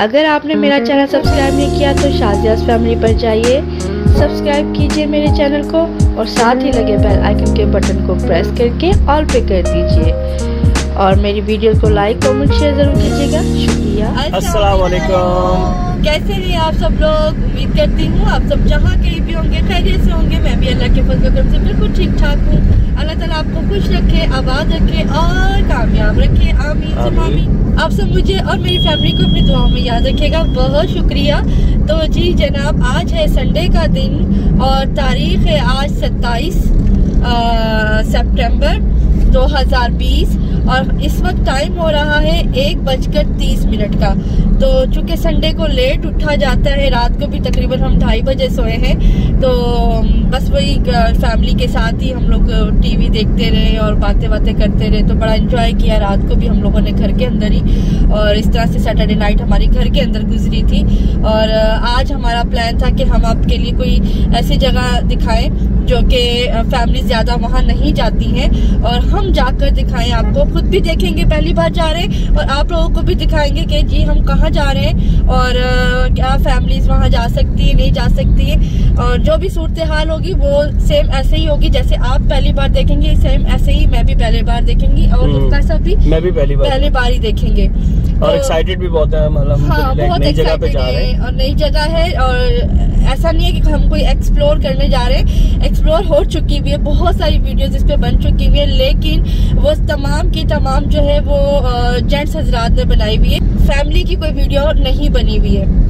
अगर आपने मेरा चैनल सब्सक्राइब नहीं किया तो शाजियास फैमिली पर जाइए, सब्सक्राइब कीजिए मेरे चैनल को और साथ ही लगे बेल आइकन के बटन को प्रेस करके ऑल पे कर दीजिए और मेरी वीडियो को लाइक कमेंट शेयर जरूर कीजिएगा। शुक्रिया। अस्सलाम वालेकुम, कैसे हैं आप सब लोग? उम्मीद करती हूँ आप सब जहाँ कहीं भी होंगे खैरियत से होंगे। मैं भी अल्लाह के फजल करम से बिल्कुल ठीक ठाक हूँ। अल्लाह ताला आपको खुश रखे, आबाद रखे और कामयाब रखे। आमीन सब आमीन। आप सब मुझे और मेरी फैमिली को अपनी दुआओं में याद रखेगा, बहुत शुक्रिया। तो जी जनाब, आज है संडे का दिन और तारीख है आज 27 सितंबर 2020 और इस वक्त टाइम हो रहा है 1:30 का। तो चूँकि संडे को लेट उठा जाता है, रात को भी तकरीबन हम 2:30 बजे सोए हैं, तो बस वही फैमिली के साथ ही हम लोग टीवी देखते रहे और बातें करते रहे। तो बड़ा एंजॉय किया रात को भी हम लोगों ने घर के अंदर ही, और इस तरह से सैटरडे नाइट हमारी घर के अंदर गुजरी थी। और आज हमारा प्लान था कि हम आपके लिए कोई ऐसी जगह दिखाएँ जो कि फैमिली ज़्यादा वहाँ नहीं जाती हैं और हम जाकर दिखाएं। आपको खुद भी देखेंगे, पहली बार जा रहे हैं, और आप लोगों को भी दिखाएंगे कि जी हम कहाँ जा रहे हैं और क्या फैमिलीज़ वहाँ जा सकती है नहीं जा सकती है। और जो भी सूरत हाल होगी वो सेम ऐसे ही होगी जैसे आप पहली बार देखेंगे, सेम ऐसे ही मैं भी पहली बार देखेंगी और उसका सब भी मैं भी पहली बार ही देखेंगे। और एक्साइटेड भी बहुत है, मतलब हाँ बहुत एक्साइटेड है और नई जगह है। और ऐसा नहीं है कि हम कोई एक्सप्लोर करने जा रहे हैं, एक्सप्लोर हो चुकी भी है, बहुत सारी वीडियोस इस पे बन चुकी हुई है, लेकिन वो तमाम की तमाम जो है वो जेंट्स हजरात ने बनाई हुई है, फैमिली की कोई वीडियो नहीं बनी हुई है।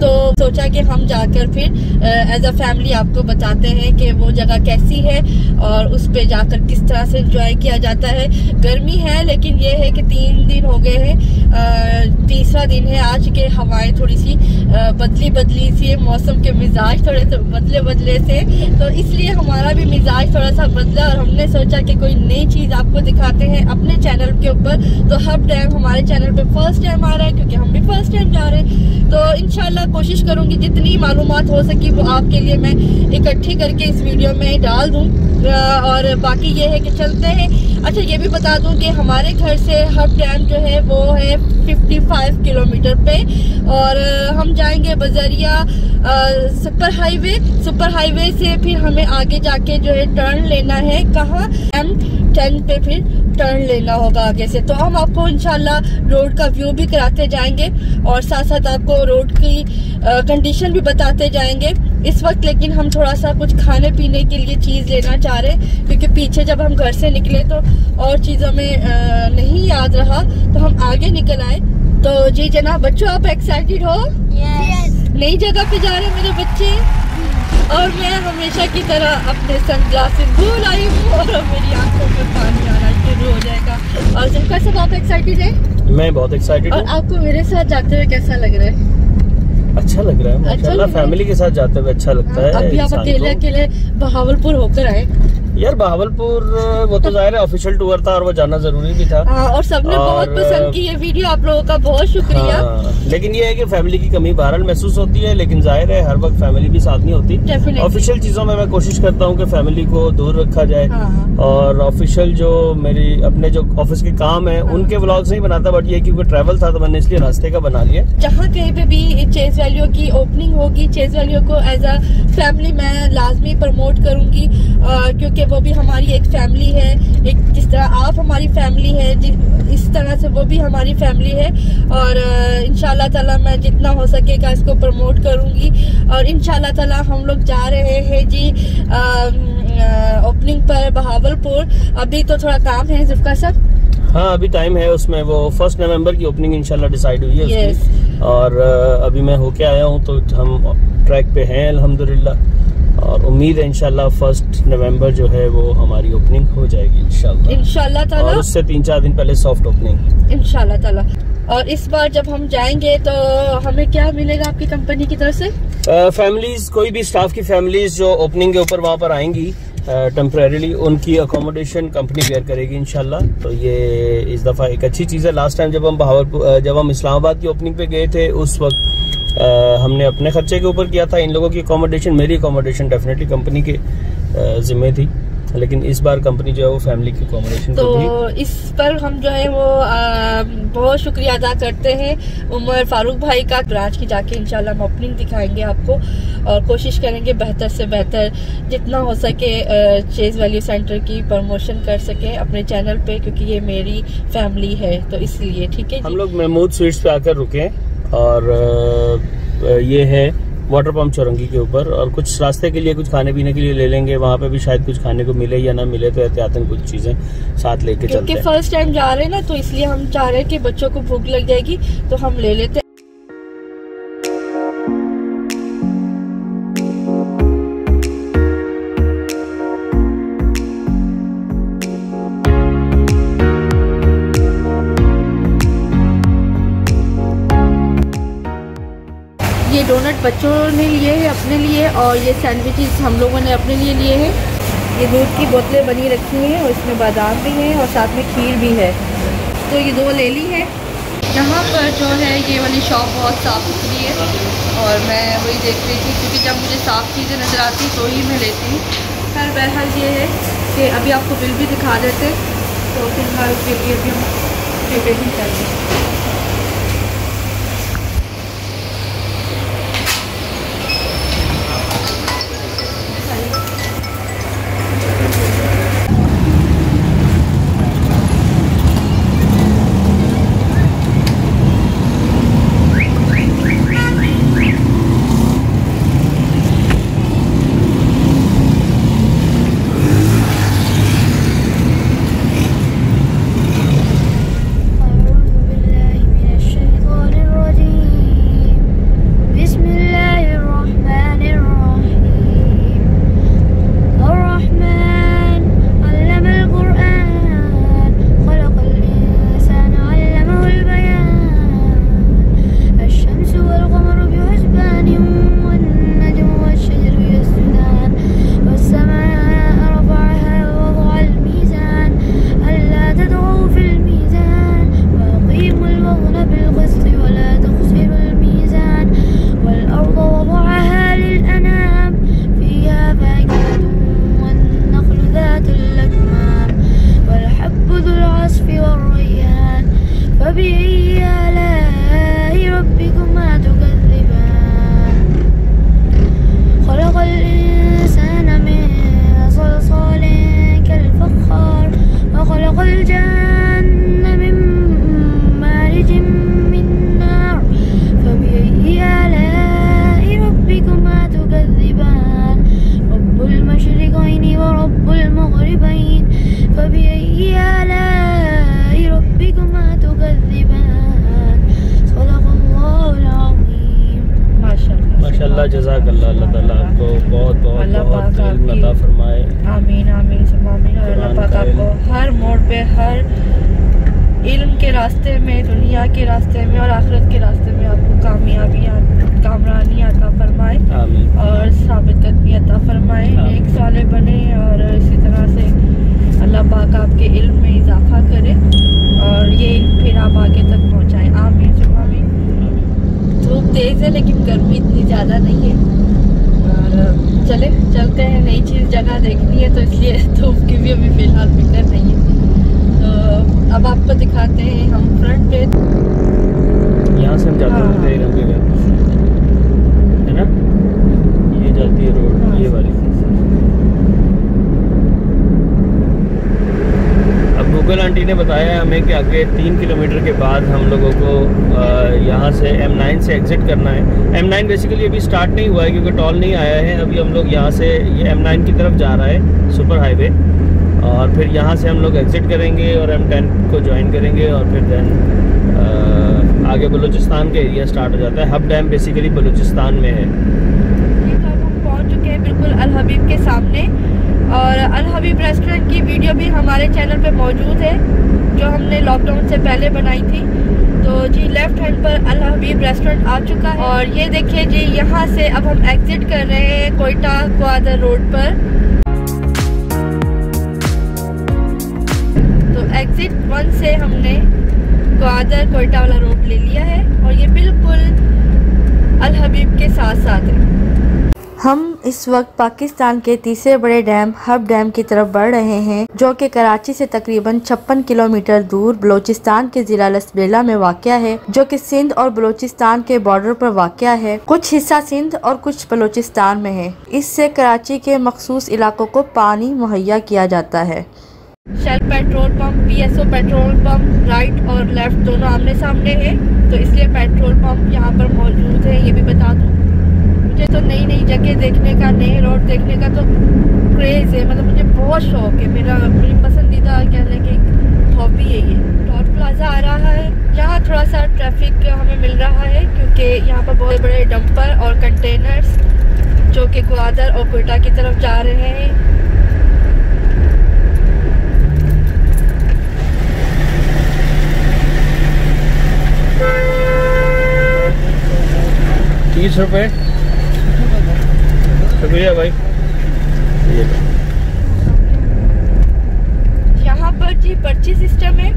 तो सोचा कि हम जाकर फिर एज अ फैमिली आपको बताते हैं कि वो जगह कैसी है और उस पे जाकर किस तरह से एंजॉय किया जाता है। गर्मी है लेकिन ये है कि 3 दिन हो गए हैं, 3वां दिन है आज के। हवाएं थोड़ी सी बदली सी है, मौसम के मिजाज थोड़े से बदले से, तो इसलिए हमारा भी मिजाज थोड़ा सा बदला और हमने सोचा कि कोई नई चीज़ आपको दिखाते हैं अपने चैनल के ऊपर। तो हब डैम हमारे चैनल पे फर्स्ट टाइम आ रहा है क्योंकि हम भी फर्स्ट टाइम जा रहे हैं। तो इंशाल्लाह कोशिश करूंगी जितनी मालूमात हो सकी वो आपके लिए मैं इकट्ठी करके इस वीडियो में डाल दूं। और बाकी ये है कि चलते हैं। अच्छा ये भी बता दूं कि हमारे घर से हब डैम जो है वो है 55 किलोमीटर पे और हम जाएंगे बजरिया सुपर हाईवे से, फिर हमें आगे जाके जो है टर्न लेना है कहाँ, M10 पे फिर टर्न लेना होगा आगे से। तो हम आपको इंशाल्लाह रोड का व्यू भी कराते जाएंगे और साथ साथ आपको रोड की कंडीशन भी बताते जाएंगे। इस वक्त लेकिन हम थोड़ा सा कुछ खाने पीने के लिए चीज़ लेना चाह रहे हैं क्योंकि पीछे जब हम घर से निकले तो और चीज़ों में नहीं याद रहा, तो हम आगे निकल आए। तो जी जनाब, बच्चों आप एक्साइटेड हो? Yes. नई जगह पे जा रहे हैं मेरे बच्चे। और मैं हमेशा की तरह अपने सन ग्लासेस भूल आई हूँ और मेरी आंखों में पानी आना शुरू हो जाएगा। और जिनका सब आप एक्साइटेड है? मैं बहुत एक्साइटेड। और आपको मेरे साथ जाते हुए कैसा लग रहा है? अच्छा लग रहा है माशाल्लाह, फैमिली के साथ जाते हुए अच्छा लगता है। अभी आप अकेले बहावलपुर होकर आए? यार बहावलपुर वो तो जाहिर है ऑफिशियल टूर था और वो जाना जरूरी भी था। और सबने बहुत पसंद की ये वीडियो, आप लोगों का बहुत शुक्रिया। लेकिन ये है कि फैमिली की कमी बहरहाल महसूस होती है, लेकिन जाहिर है हर वक्त फैमिली भी साथ नहीं होती। ऑफिशियल चीजों में मैं कोशिश करता हूँ कि फैमिली को दूर रखा जाए और ऑफिशियल जो मेरी अपने जो ऑफिस के काम है उनके व्लॉग्स नहीं बनाता, बट ये क्योंकि ट्रैवल था तो मैंने इसलिए रास्ते का बना लिया। जहाँ कहीं पे भी चेस वैलियो की ओपनिंग होगी, चेस वैलियो को एज अ फैमिली मैं लाजमी प्रमोट करूँगी क्योंकि वो भी हमारी एक फैमिली है, एक जिस तरह आप हमारी फैमिली है इस तरह से वो भी हमारी फैमिली है। और इंशाल्लाह ताला मैं जितना हो सकेगा इसको प्रमोट करूँगी। और इंशाल्लाह ताला हम लोग जा रहे हैं जी ओपनिंग पर बहावलपुर। अभी तो थोड़ा काम है जुल्फिकार साहब। हाँ अभी टाइम है उसमें, वो 1 नवंबर की ओपनिंग इंशाल्लाह डिसाइड हुई है उसकी। और अभी मैं होके आया हूँ तो हम ट्रैक पे हैं अल्हम्दुलिल्लाह और उम्मीद है इंशाल्लाह 1 नवंबर जो है वो हमारी ओपनिंग हो जाएगी इंशाल्लाह ताला। और उससे 3-4 दिन पहले सॉफ्ट ओपनिंग इंशाल्लाह ताला। और इस बार जब हम जाएंगे तो हमें क्या मिलेगा आपकी कंपनी की तरफ से? फैमिलीज, कोई भी स्टाफ की फैमिलीज जो ओपनिंग के ऊपर वहाँ पर आएंगी टेम्परेरीली, उनकी अकोमोडेशन कंपनी बेयर करेगी इंशाल्लाह। तो ये इस दफ़ा एक अच्छी चीज़ है। लास्ट टाइम जब हम इस्लामाबाद की ओपनिंग पे गए थे उस वक्त हमने अपने खर्चे के ऊपर किया था। इन लोगों की अकोमोडेशन, मेरी अकोमोडेशन डेफिनेटली कंपनी के जिम्मे थी। लेकिन इस बार कंपनी जो है वो फैमिली की अकोमोडेशन तो इस पर हम जो है वो बहुत शुक्रिया अदा करते हैं उमर फारूक भाई का। कराची जाके इंशाल्लाह हम ओपनिंग दिखाएंगे आपको और कोशिश करेंगे बेहतर से बेहतर जितना हो सके चेज वैली सेंटर की प्रमोशन कर सके अपने चैनल पे, क्योंकि ये मेरी फैमिली है तो इसलिए। ठीक है, हम लोग महमूद स्वीट्स पे आकर रुके और ये है वाटर पम्प चौरंगी के ऊपर, और कुछ रास्ते के लिए कुछ खाने पीने के लिए ले लेंगे। वहाँ पे भी शायद कुछ खाने को मिले या ना मिले तो एहतियातन कुछ चीजें साथ लेके चलते हैं। फर्स्ट टाइम जा रहे हैं ना तो इसलिए हम चाह रहे हैं कि बच्चों को भूख लग जाएगी तो हम ले लेते हैं। ये डोनट बच्चों ने लिए हैं अपने लिए, और ये सैंडविचेस हम लोगों ने अपने लिए लिए हैं। ये दूध की बोतलें बनी रखी हैं और इसमें बादाम भी हैं और साथ में खीर भी है, तो ये दो ले ली है। यहाँ पर जो है ये वाली शॉप बहुत साफ़ सुथरी है और मैं वही देख रही थी, क्योंकि जब मुझे साफ़ चीज़ें नज़र आती तो ही मैं लेती हूँ। खैर बहरहाल ये है कि अभी आपको बिल भी दिखा देते, तो फिलहाल के लिए भी हम पेमेंट करते। ने बताया हमें कि आगे 3 किलोमीटर के बाद हम लोगों को यहाँ से M9 से एग्जिट करना है। M9 बेसिकली अभी स्टार्ट नहीं हुआ है क्योंकि टॉल नहीं आया है। अभी हम लोग यहाँ से ये M9 की तरफ जा रहा है सुपर हाईवे, और फिर यहाँ से हम लोग एग्जिट करेंगे और M10 को ज्वाइन करेंगे, और फिर देन आगे बलूचिस्तान के एरिया स्टार्ट हो जाता है। हब डैम बेसिकली बलूचिस्तान में है। हम पहुँच चुके हैं बिल्कुल अल हबीब के सामने, और अल हबीब रेस्टोरेंट की वीडियो भी हमारे चैनल पे मौजूद है जो हमने लॉकडाउन से पहले बनाई थी। तो जी लेफ़्ट हैंड पर अल हबीब रेस्टोरेंट आ चुका है, और ये देखिए जी यहाँ से अब हम एग्ज़िट कर रहे हैं क्वेटा ग्वादर रोड पर। तो एग्ज़िट 1 से हमने ग्वादर क्वेटा वाला रोड ले लिया है, और ये बिल्कुल अल हबीब के साथ साथ है। हम इस वक्त पाकिस्तान के तीसरे बड़े डैम हब डैम की तरफ बढ़ रहे हैं, जो कि कराची से तकरीबन 56 किलोमीटर दूर बलोचिस्तान के जिला लसबेला में वाक़िया है, जो कि सिंध और बलोचिस्तान के बॉर्डर पर वाक़िया है। कुछ हिस्सा सिंध और कुछ बलोचिस्तान में है। इससे कराची के मखसूस इलाकों को पानी मुहैया किया जाता है। Shell petrol pump, PSO petrol pump right और लेफ्ट दोनों आमने सामने हैं, तो इसलिए पेट्रोल पंप यहाँ पर मौजूद है। ये भी बता दूँ, मुझे तो नई नई जगह देखने का, नए रोड देखने का तो क्रेज़ है, मतलब मुझे बहुत शौक है। मेरी पसंदीदा क्या है कि हॉबी है ये। टोल प्लाजा आ रहा है, यहाँ थोड़ा सा ट्रैफिक हमें मिल रहा है क्योंकि यहाँ पर बहुत बड़े डंपर और कंटेनर्स जो कि ग्वादर और क्वेटा की तरफ जा रहे हैं। ₹30 शुक्रिया भाई। यहाँ पर जी पर्ची सिस्टम है,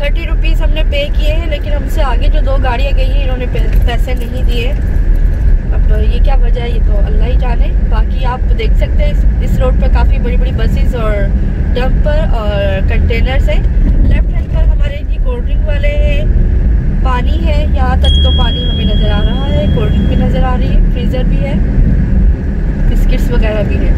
₹30 हमने पे किए हैं, लेकिन हमसे आगे जो दो गाड़ियाँ गई हैं इन्होंने पैसे नहीं दिए। अब ये क्या वजह है ये तो अल्लाह ही जाने। बाकी आप देख सकते हैं इस रोड पर काफ़ी बड़ी बड़ी बसेस और डंपर और कंटेनर्स हैं। लेफ्ट हैंड पर हमारे जी कोल्ड ड्रिंक वाले हैं, पानी है, यहाँ तक तो पानी हमें नज़र आ रहा है, कोल्ड ड्रिंक भी नज़र आ रही है, फ्रीज़र भी है, बिस्किट्स वगैरह भी है।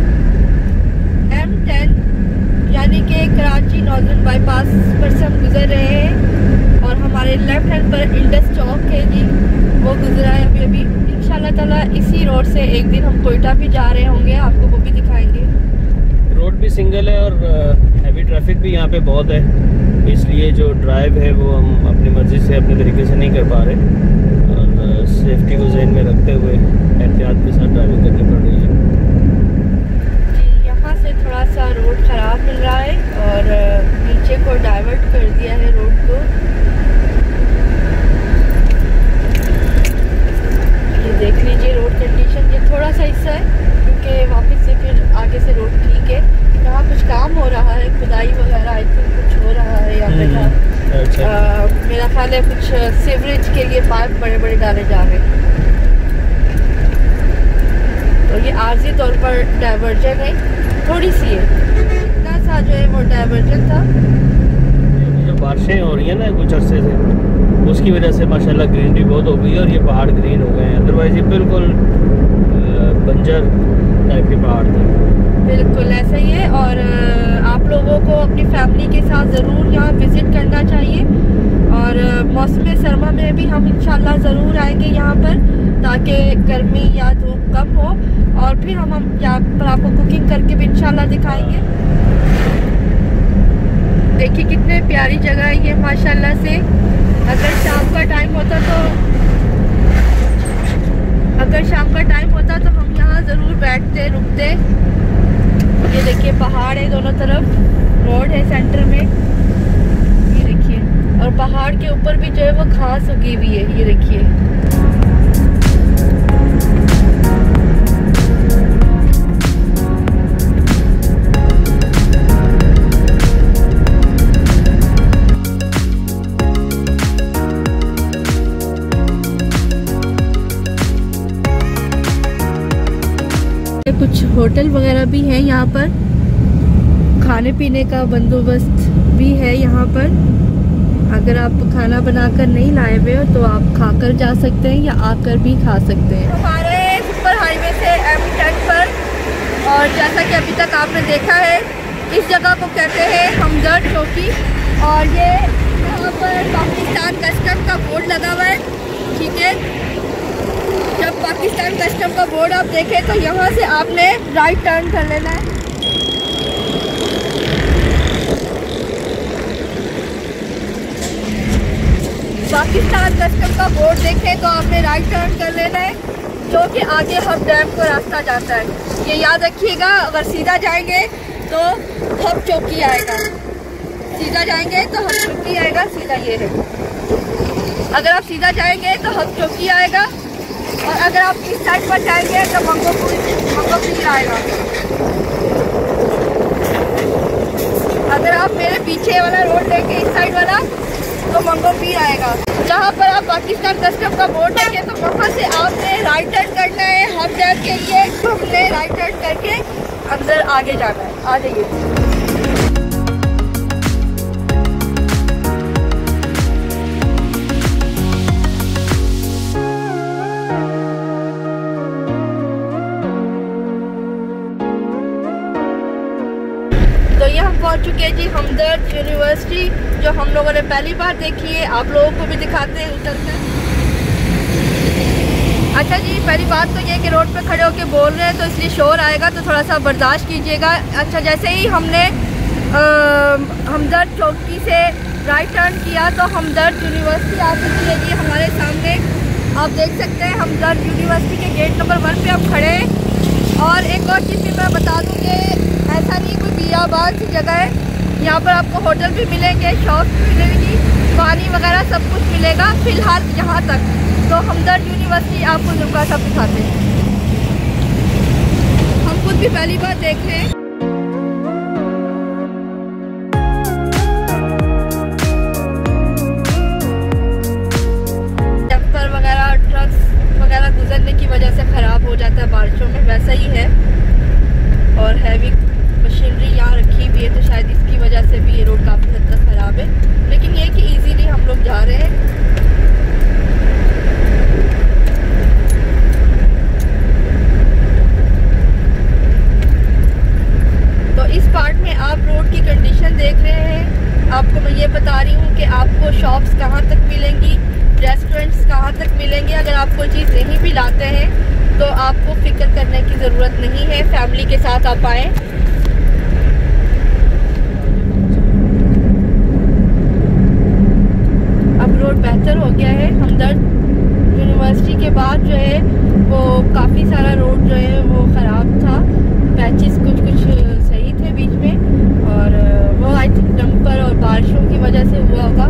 M10 यानी कि कराची नॉर्दर्न बाईपास पर से हम गुजर रहे हैं और हमारे लेफ्ट हैंड पर इंडस चौक है जी, वो गुजरा है अभी अभी। इंशाल्लाह ताला इसी रोड से एक दिन हम क्वेटा भी जा रहे होंगे, आपको वो भी दिखाएँगे। रोड भी सिंगल है और हैवी ट्रैफिक भी यहाँ पर बहुत है, इसलिए जो ड्राइव है वो हम अपनी मर्ज़ी से अपने तरीके से नहीं कर पा रहे और सेफ्टी को जहन में रखते हुए एहतियात के साथ ड्राइविंग करनी पड़ रही है जी। यहाँ से थोड़ा सा रोड ख़राब मिल रहा है और नीचे को डाइवर्ट कर दिया है रोड को। ये देख लीजिए रोड कंडीशन, ये थोड़ा सा हिस्सा है क्योंकि वापस से फिर आगे से रोड ठीक है। यहाँ कुछ काम हो रहा है, खुदाई वगैरह आई थिंक कुछ हो रहा है यहाँ पे। अच्छा, मेरा ख्याल है कुछ सीवरेज के लिए पाइप बड़े बड़े डाले जा रहे हैं, तो ये आर्जी तौर पर डाइवर्जन है, थोड़ी सी है, इतना सा जो है वो डाइवर्जन था। जो बारिशें हो रही है ना कुछ अरसे से, उसकी वजह से माशाल्लाह ग्रीनरी बहुत हो गई है और ये पहाड़ ग्रीन हो गए हैं, अदरवाइज ये बिल्कुल बंजर टाइप के पहाड़ थे। बिल्कुल ऐसा ही है और आप लोगों को अपनी फैमिली के साथ ज़रूर यहाँ विज़िट करना चाहिए और मौसम सरमा में भी हम इंशाल्लाह ज़रूर आएंगे यहाँ पर, ताकि गर्मी या धूप कम हो। और फिर हम यहाँ पर आपको कुकिंग करके भी इंशाल्लाह दिखाएंगे। देखिए कितने प्यारी जगह है ये माशाल्लाह से। अगर शाम का टाइम होता तो हम यहाँ ज़रूर बैठते रुकते। ये देखिए पहाड़ है दोनों तरफ, रोड है सेंटर में, ये देखिए, और पहाड़ के ऊपर भी जो है वो घास उगी हुई है, ये देखिए। कुछ होटल वगैरह भी हैं यहाँ पर, खाने पीने का बंदोबस्त भी है यहाँ पर। अगर आप खाना बनाकर नहीं लाए हुए हो तो आप खाकर जा सकते हैं या आकर भी खा सकते हैं। हमारे सुपर हाईवे से M10 पर, और जैसा कि अभी तक आपने देखा है, इस जगह को कहते हैं हमदर्द चौकी और ये यहाँ पर पाकिस्तान कस्टम का बोर्ड लगा हुआ है। ठीक है, जब पाकिस्तान कस्टम का बोर्ड आप देखें तो यहाँ से आपने राइट टर्न कर लेना है। पाकिस्तान कस्टम का बोर्ड देखें तो आपने राइट टर्न कर लेना है, जो कि आगे हब डैम को रास्ता जाता है। ये याद रखिएगा, अगर सीधा जाएंगे तो हब चौकी आएगा, सीधा जाएंगे तो हब चौकी आएगा, सीधा ये है। अगर आप सीधा जाएंगे तो हब चौकी आएगा और अगर आप इस साइड पर जाएंगे तो मंगोपीर आएगा। अगर आप मेरे पीछे वाला रोड लेके इस साइड वाला, आपको मंगोपीर आएगा, जहाँ पर आप पाकिस्तान कस्टम का बोर्ड आएंगे तो वहाँ से आपने राइट टर्न करना है हम डैम के लिए। तो हमने राइट टर्न करके अंदर आगे जाना है। आ जाइए। पहुंच चुके हैं जी हमदर्द यूनिवर्सिटी, जो हम लोगों ने पहली बार देखी है, आप लोगों को भी दिखाते हैं। उतरते हैं। अच्छा जी, पहली बात तो ये कि रोड पे खड़े होके बोल रहे हैं तो इसलिए शोर आएगा, तो थोड़ा सा बर्दाश्त कीजिएगा। अच्छा, जैसे ही हमने हमदर्द चौकी से राइट टर्न किया तो हमदर्द यूनिवर्सिटी आ चुकी है जी हमारे सामने। आप देख सकते हैं हमदर्द यूनिवर्सिटी के गेट नंबर 1 पर आप खड़े हैं। और एक और चीज़ भी मैं बता दूँ कि ऐसा नहीं कोई बियाबान सी जगह है, यहाँ पर आपको होटल भी मिलेंगे, शॉप भी मिलेगी, पानी वगैरह सब कुछ मिलेगा फ़िलहाल यहाँ तक। तो हमदर्द यूनिवर्सिटी आपको नुका सब दिखाते हैं, हम खुद भी पहली बार देख रहे हैं। डंपर वगैरह, ट्रक्स वगैरह गुजरने की वजह से ख़राब हो जाता है बारिशों में, वैसा ही है। और हैवी मशीनरी यहाँ रखी हुई है तो शायद इसकी वजह से भी ये रोड काफ़ी हद तक ख़राब है, लेकिन ये कि इजीली हम लोग जा रहे हैं। तो इस पार्ट में आप रोड की कंडीशन देख रहे हैं। आपको मैं ये बता रही हूँ कि आपको शॉप्स कहाँ तक मिलेंगी, रेस्टोरेंट्स कहाँ तक मिलेंगे। अगर आप कोई चीज़ नहीं भी लाते हैं तो आपको फ़िक्र करने की ज़रूरत नहीं है, फैमिली के साथ आप आएँ। अब रोड बेहतर हो गया है। हमदर्द यूनिवर्सिटी के बाद जो है वो काफ़ी सारा रोड जो है वो ख़राब था, पैचेस कुछ कुछ सही थे बीच में, और वो आई थिंक डंपर और बारिशों की वजह से हुआ होगा,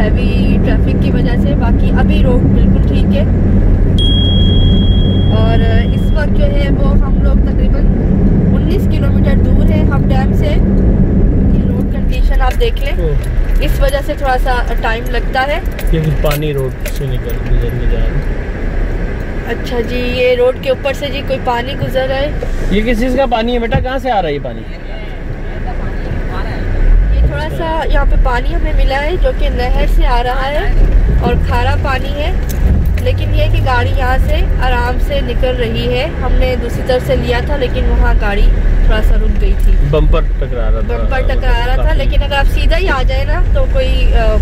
हैवी ट्रैफिक की वजह से। बाकी अभी रोड बिल्कुल ठीक है। और इस वक्त जो है वो हम लोग तकरीबन 19 किलोमीटर दूर हैं हब डैम से। ये रोड कंडीशन आप देख लें, इस वजह से थोड़ा सा टाइम लगता है क्योंकि पानी रोड से गुजरने जा रहा है। अच्छा जी, ये रोड के ऊपर से जी कोई पानी गुजर रहा है। ये किस चीज़ का पानी है बेटा, कहाँ से आ रहा है ये पानी? थोड़ा सा यहाँ पे पानी हमें मिला है जो कि नहर से आ रहा है और खारा पानी है, लेकिन यह कि गाड़ी यहाँ से आराम से निकल रही है। हमने दूसरी तरफ से लिया था लेकिन वहाँ गाड़ी थोड़ा सा रुक गई थी, बम्पर टकरा रहा था। लेकिन अगर आप सीधा ही आ जाए ना तो कोई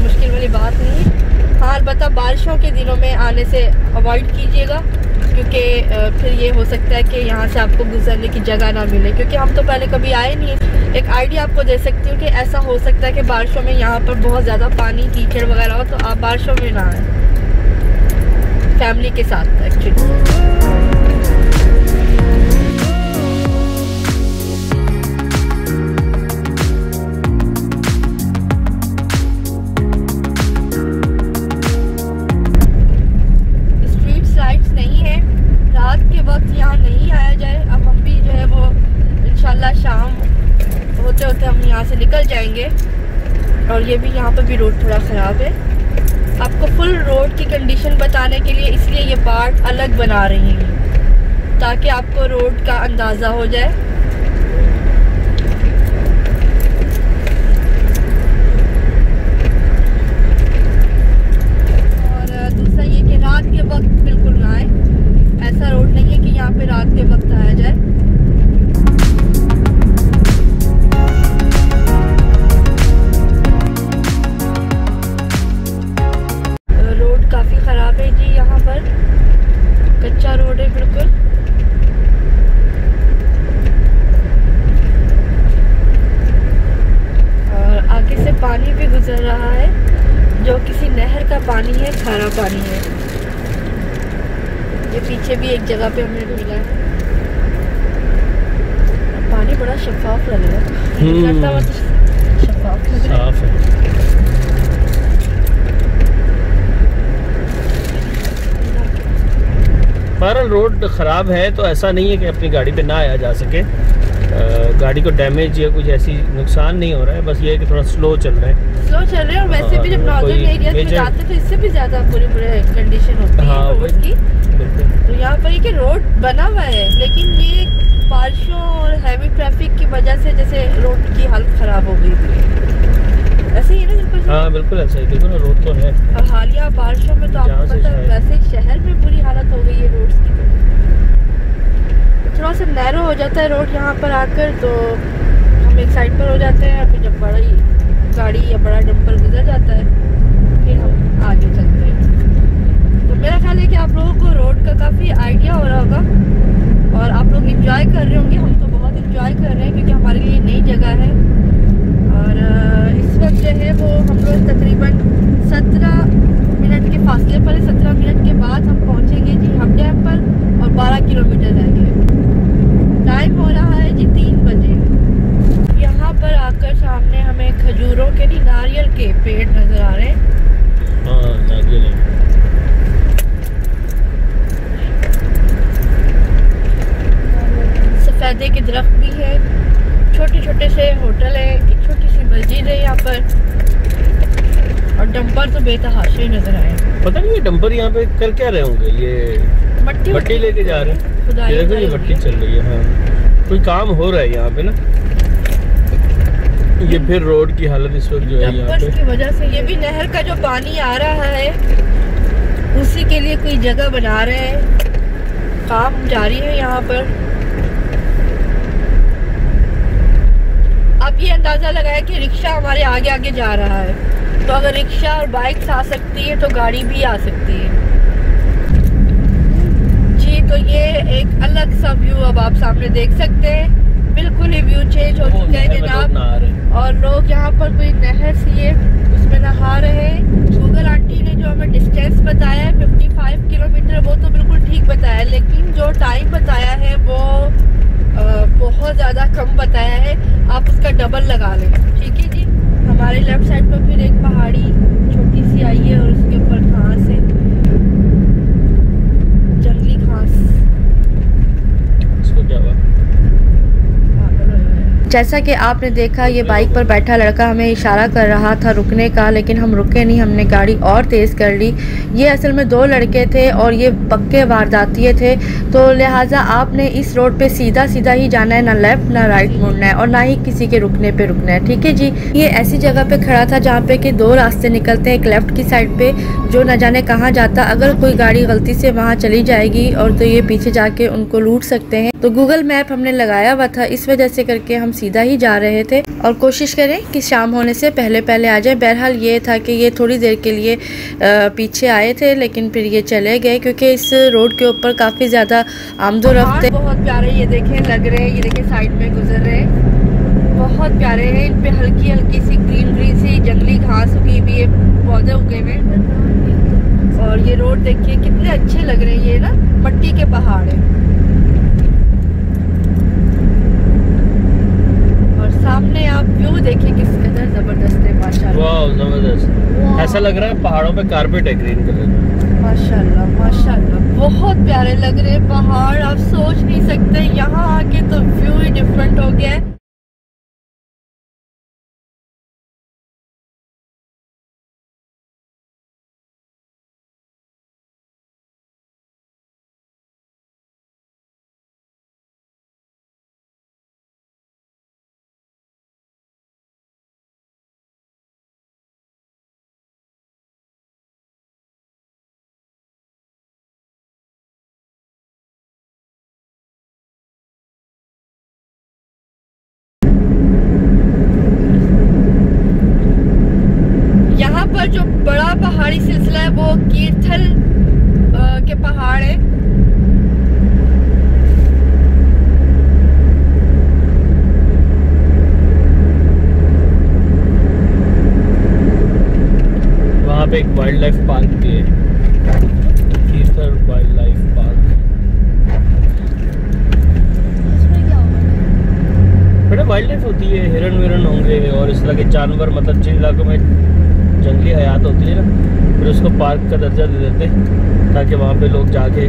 मुश्किल वाली बात नहीं है। हाँ, अलबत्ता बारिशों के दिनों में आने से अवॉइड कीजिएगा क्योंकि फिर ये हो सकता है कि यहाँ से आपको गुजरने की जगह ना मिले, क्योंकि हम तो पहले कभी आए नहीं। एक आइडिया आपको दे सकती हूँ कि ऐसा हो सकता है कि बारिशों में यहाँ पर बहुत ज़्यादा पानी, कीचड़ वगैरह हो, तो आप बारिशों में ना आए फैमिली के साथ एक्चुअली। निकल जाएंगे। और ये भी यहाँ पर भी रोड थोड़ा ख़राब है। आपको फुल रोड की कंडीशन बताने के लिए इसलिए ये पार्ट अलग बना रही हैं ताकि आपको रोड का अंदाज़ा हो जाए। और दूसरा ये कि रात के वक्त बिल्कुल ना आए, ऐसा रोड नहीं है कि यहाँ पे रात के वक्त आया जाए। पानी है, खारा पानी है। ये पीछे भी एक जगह पे हमें मिला है। पानी बड़ा शफाफ लग रहा है, शफाफ लग रहा है। पर रोड खराब है तो ऐसा नहीं है कि अपनी गाड़ी पे ना आया जा सके। गाड़ी को डैमेज या कुछ ऐसी नुकसान नहीं हो रहा है, बस ये है कि थोड़ा स्लो चल रहा है और वैसे भी जब नॉर्दर्न एरिया में जाते हैं तो इससे भी ज़्यादा बुरी कंडीशन होती है रोड की। तो यहाँ पर एक रोड बना हुआ है लेकिन ये बारिशों और हैवी ट्रैफिक की वजह से जैसे रोड की हालत ख़राब हो गई थी, ऐसे ही ना। हाँ बिल्कुल ऐसा ही, देखो ना रोड तो है। अब हालिया बारिशों में तो आपको पता है वैसे शहर में बुरी हालत हो गई है रोड की, थोड़ा सा नैरो हो जाता है रोड यहाँ पर आकर तो हम एक साइड पर हो जाते हैं, फिर जब बड़ी गाड़ी या बड़ा डंपर गुजर जाता है फिर हम आगे चलते हैं। तो मेरा ख्याल है कि आप लोगों को रोड का काफ़ी आइडिया हो रहा होगा और आप लोग एंजॉय कर रहे होंगे। हम तो बहुत एंजॉय कर रहे हैं क्योंकि हमारे लिए नई जगह है और इस वक्त जो है वो हम लोग तकरीबन 17 मिनट के फासले पर 17 मिनट के बाद हम पहुँचेंगे जी हब डैम पर और 12 किलोमीटर रह गए। टाइम हो रहा है जी 3 बजे। यहाँ पर आकर सामने हमें खजूरों के नहीं नारियल के पेड़ नजर आ रहे हैं। हाँ नारियल है। सफेदे के दरख्त भी है, छोटे छोटे से होटल है, एक छोटी सी मस्जिद है यहाँ पर और डंपर तो बेतहाशा नजर आए। पता नहीं ये डंपर यहाँ पे कर क्या रहे होंगे, ये मट्टी लेके जा रहे हैं। ये देखो ये मट्टी चल रही है। हाँ कोई काम हो रहा है यहाँ पे ना। ये फिर रोड की हालत इस वक्त जो है यहाँ पे की वजह से, ये भी नहर का जो पानी आ रहा है उसी के लिए कोई जगह बना रहे हैं, काम जारी है यहाँ पर। आप ये अंदाजा लगाए कि रिक्शा हमारे आगे आगे जा रहा है, तो अगर रिक्शा और बाइक आ सकती है तो गाड़ी भी आ सकती है। तो ये एक अलग सा व्यू अब आप सामने देख सकते हैं, बिल्कुल ही व्यू चेंज हो चुका है जनाब। और लोग यहाँ पर कोई नहर सी है उसमें नहा रहे हैं। गूगल आंटी ने जो हमें डिस्टेंस बताया है 55 किलोमीटर वो तो बिल्कुल ठीक बताया, लेकिन जो टाइम बताया है वो बहुत ज़्यादा कम बताया है, आप उसका डबल लगा लें। ठीक है जी, हमारे लेफ्ट साइड पर फिर एक पहाड़ी छोटी सी आई है और उसके ऊपर घास है, जंगली घास। इसको क्या हुआ? जैसा कि आपने देखा ये बाइक पर बैठा लड़का हमें इशारा कर रहा था रुकने का, लेकिन हम रुके नहीं, हमने गाड़ी और तेज़ कर ली। ये असल में 2 लड़के थे और ये पक्के वारदाती थे, तो लिहाजा आपने इस रोड पे सीधा सीधा ही जाना है, ना लेफ़्ट ना राइट मुड़ना है और ना ही किसी के रुकने पे रुकना है। ठीक है जी, ये ऐसी जगह पे खड़ा था जहाँ पे कि 2 रास्ते निकलते हैं, एक लेफ़्ट की साइड पर जो न जाने कहाँ जाता, अगर कोई गाड़ी गलती से वहाँ चली जाएगी और तो ये पीछे जाके उनको लूट सकते हैं। तो गूगल मैप हमने लगाया हुआ था, इस वजह से करके हम सीधा ही जा रहे थे और कोशिश करें कि शाम होने से पहले पहले आ जाए। बहरहाल ये था कि ये थोड़ी देर के लिए पीछे आए थे लेकिन फिर ये चले गए क्योंकि इस रोड के ऊपर काफ़ी ज़्यादा आमदोरफ्त है। बहुत प्यारे ये देखें लग रहे हैं, ये देखें साइड में गुजर रहे हैं, बहुत प्यारे हैं। इन पर हल्की हल्की सी ग्रीनरी सी जंगली घास उगी हुई है, पौधे उगे हुए हैं और ये रोड देखिए कितने अच्छे लग रहे हैं। ये ना मट्टी के पहाड़ है, सामने आप व्यू देखिए किस कदर जबरदस्त है। माशाल्लाह वाह जबरदस्त, ऐसा लग रहा है पहाड़ों पे कारपेट है ग्रीन कलर का। माशाल्लाह माशाल्लाह बहुत प्यारे लग रहे हैं पहाड़, आप सोच नहीं सकते। यहाँ आके तो व्यू ही डिफरेंट हो गया है। जो बड़ा पहाड़ी सिलसिला है वो कीर्थल के पहाड़ है। वहाँ पे एक वाइल्ड लाइफ पार्क भी है, कीर्थर वाइल्ड लाइफ पार्क। बड़ा वाइल्ड लाइफ होती है, हिरन विरन होंगे और इस तरह के जानवर, मतलब जिन इलाकों में जंगली हयात होती है ना फिर उसको पार्क का दर्जा दे देते हैं ताकि वहाँ पे लोग जाके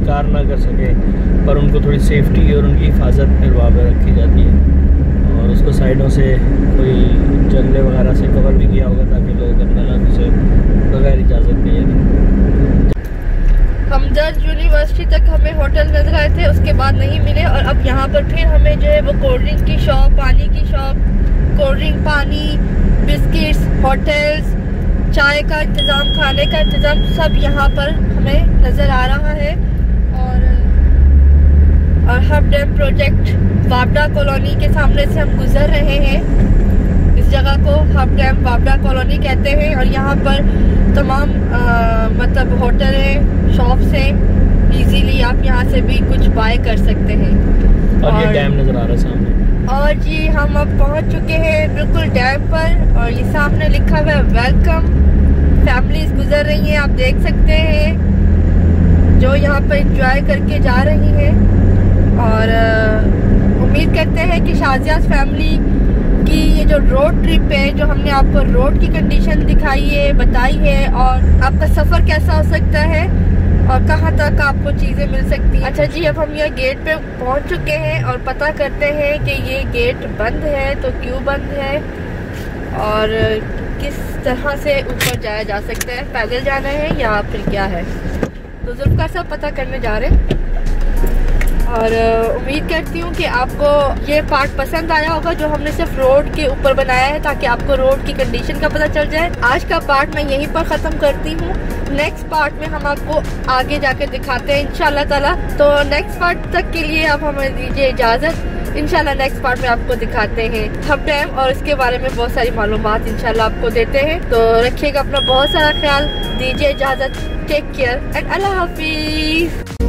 शिकार ना कर सके, पर उनको थोड़ी सेफ्टी और उनकी हिफाजत फिर वहाँ पर रखी जाती है। और उसको साइडों से कोई जंगले वगैरह से कवर भी किया होगा ताकि लोग अंदर उसे बगैर इजाज़त के। हमदर्द यूनिवर्सिटी तक हमें होटल नजर आए थे, उसके बाद नहीं मिले, और अब यहाँ पर फिर हमें जो है वो कोल्ड ड्रिंक की शॉप, पानी की शॉप, कोल्ड ड्रिंक, पानी, बिस्किट्स, होटल्स, चाय का इंतज़ाम, खाने का इंतज़ाम सब यहाँ पर हमें नज़र आ रहा है। और हब डैम प्रोजेक्ट वाबडा कॉलोनी के सामने से हम गुजर रहे हैं। जगह को हब डैम वाबडा कॉलोनी कहते हैं, और यहाँ पर तमाम मतलब होटल हैं, शॉप्स हैं, इजीली आप यहाँ से भी कुछ बाय कर सकते हैं। और ये डैम नज़र आ रहा है सामने। और जी हम अब पहुँच चुके हैं बिल्कुल डैम पर, और ये सामने लिखा हुआ है वेलकम। फैमिलीज गुजर रही हैं, आप देख सकते हैं, जो यहाँ पर इंजॉय करके जा रही हैं। और उम्मीद करते हैं कि शाजियास फैमिली कि ये जो रोड ट्रिप है, जो हमने आपको रोड की कंडीशन दिखाई है, बताई है, और आपका सफ़र कैसा हो सकता है और कहाँ तक आपको चीज़ें मिल सकती हैं। अच्छा जी, अब हम यहाँ गेट पे पहुँच चुके हैं और पता करते हैं कि ये गेट बंद है तो क्यों बंद है और किस तरह से ऊपर जाया जा सकता है, पैदल जाना है या फिर क्या है। तो ज़ुल्फ़िकार साहब पता करने जा रहे हैं, और उम्मीद करती हूँ कि आपको ये पार्ट पसंद आया होगा जो हमने सिर्फ रोड के ऊपर बनाया है ताकि आपको रोड की कंडीशन का पता चल जाए। आज का पार्ट मैं यहीं पर ख़त्म करती हूँ, नेक्स्ट पार्ट में हम आपको आगे जाके दिखाते हैं इंशाल्लाह ताला। तो नेक्स्ट पार्ट तक के लिए आप हमें दीजिए इजाज़त, इंशाल्लाह नेक्स्ट पार्ट में आपको दिखाते हैं हब डैम और इसके बारे में बहुत सारी मालूमात इंशाल्लाह आपको देते हैं। तो रखिएगा अपना बहुत सारा ख्याल, दीजिए इजाज़त, टेक केयर एंड अल्लाह हाफिज़।